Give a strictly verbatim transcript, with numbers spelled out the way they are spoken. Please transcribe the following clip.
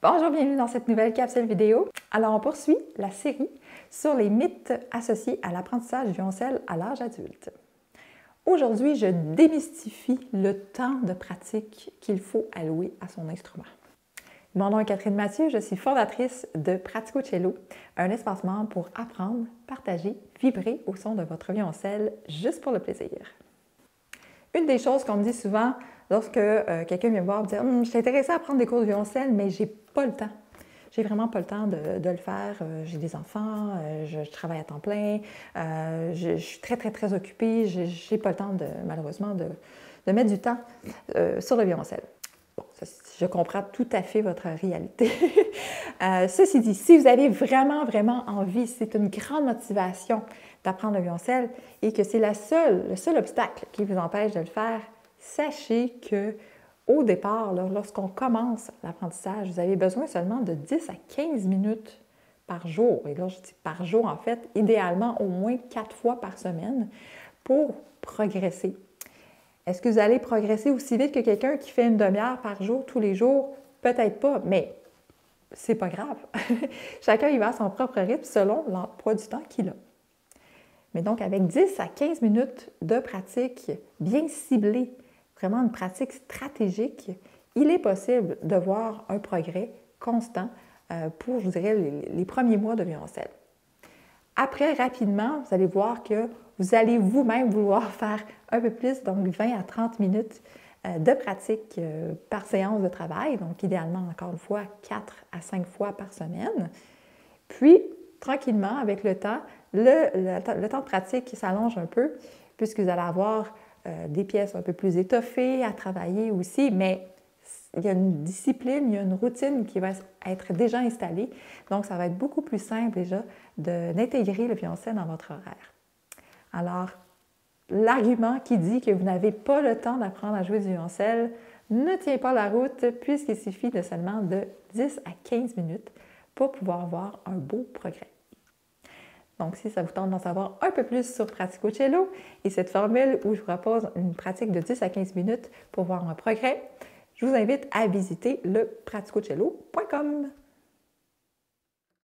Bonjour, bienvenue dans cette nouvelle capsule vidéo. Alors, on poursuit la série sur les mythes associés à l'apprentissage du violoncelle à l'âge adulte. Aujourd'hui, je démystifie le temps de pratique qu'il faut allouer à son instrument. Mon nom est Catherine Mathieu, je suis fondatrice de PraticoCello, un espace membre pour apprendre, partager, vibrer au son de votre violoncelle juste pour le plaisir. Une des choses qu'on me dit souvent lorsque euh, quelqu'un vient me voir me dire hum, « Je suis intéressée à prendre des cours de violoncelle, mais j'ai pas le temps. J'ai vraiment pas le temps de, de le faire. Euh, j'ai des enfants, euh, je, je travaille à temps plein, euh, je, je suis très, très, très occupée. J'ai pas le temps, de, malheureusement, de, de mettre du temps euh, sur le violoncelle. » Bon, ça, je comprends tout à fait votre réalité. euh, ceci dit, si vous avez vraiment, vraiment envie, c'est une grande motivation d'apprendre le violoncelle et que c'est la seule, le seul obstacle qui vous empêche de le faire, sachez que au départ, lorsqu'on commence l'apprentissage, vous avez besoin seulement de dix à quinze minutes par jour. Et là, je dis par jour, en fait, idéalement au moins quatre fois par semaine pour progresser. Est-ce que vous allez progresser aussi vite que quelqu'un qui fait une demi-heure par jour, tous les jours? Peut-être pas, mais c'est pas grave. Chacun y va à son propre rythme selon l'emploi du temps qu'il a. Mais donc, avec dix à quinze minutes de pratique bien ciblée, vraiment une pratique stratégique, il est possible de voir un progrès constant pour, je dirais, les premiers mois de violoncelle. Après, rapidement, vous allez voir que vous allez vous-même vouloir faire un peu plus, donc vingt à trente minutes de pratique par séance de travail, donc idéalement, encore une fois, quatre à cinq fois par semaine. Puis, tranquillement, avec le temps, le, le, le temps de pratique s'allonge un peu, puisque vous allez avoir euh, des pièces un peu plus étoffées à travailler aussi, mais il y a une discipline, il y a une routine qui va être déjà installée. Donc, ça va être beaucoup plus simple déjà d'intégrer le violoncelle dans votre horaire. Alors, l'argument qui dit que vous n'avez pas le temps d'apprendre à jouer du violoncelle ne tient pas la route puisqu'il suffit de seulement de dix à quinze minutes pour pouvoir voir un beau progrès. Donc, si ça vous tente d'en savoir un peu plus sur PraticoCello et cette formule où je vous propose une pratique de dix à quinze minutes pour voir un progrès, je vous invite à visiter le praticocello point com.